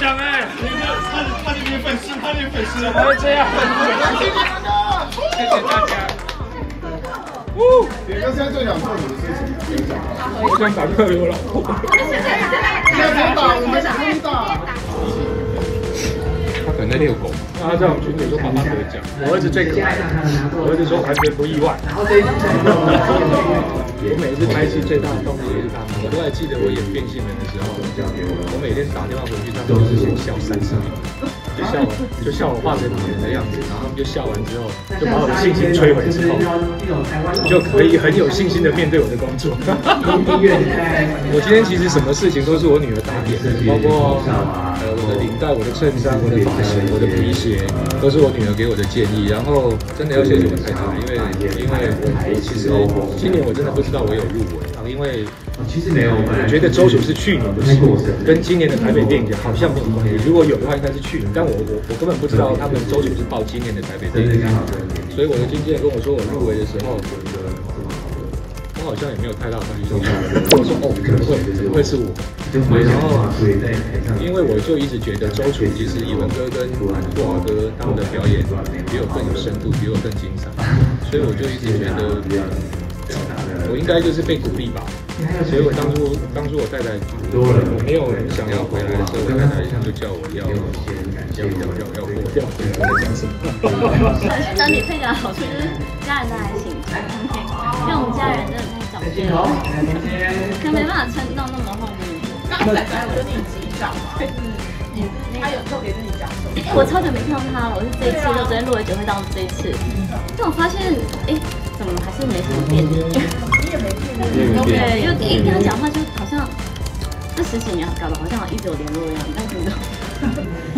奖哎！你们他是你粉丝，怎么会这样？谢谢大家。呜！你们现在最想做什么事情？我想打客流了。我们想打。 可能在遛狗，他在我们群里说爸爸得奖，我儿子最可爱，我儿子说完全不意外。我每次拍戏最大的动力就是他们，我都还记得我演变性人的时候，我每天打电话回去，他们都是先笑30秒，就笑我化成女人的样子，然后他们就笑完之后，就把我的信心摧毁之后，就可以很有信心的面对我的工作。我今天其实什么事情都是我女儿打点的，包括。 我的领带、我的衬衫、我的发型、我的皮鞋，都是我女儿给我的建议。然后真的要谢谢我太太，因为我其实今年我真的不知道我有入围，因为我觉得州属是去年的事，跟今年的台北电影节好像没有关系。如果有的话，应该是去年，但我根本不知道他们州属是报今年的台北电影节，所以我的经纪人跟我说我入围的时候。 好像也没有太大关系。我说哦，可能会是我。然后，因为我就一直觉得周楚其实一文哥跟富豪哥他们的表演比我更有深度，比我更精彩，所以我就一直觉得我应该就是被鼓励吧。所以我当初我太太我没有想要回来的时候，我太太就叫我要过掉。我在讲什么？当你配角的好处就是家人都还行，因为我们家人真的。 可没办法撑到那么后面。那奶奶，我跟你击掌嘛。嗯，他有特别跟你讲什么？我超久没看到他了，我是这一次就昨天录了酒会到这一次，但我发现，哎，怎么还是没什么变？你也没变，对，就一跟他讲话就好像这10几年搞得好像一直有联络一样，但是。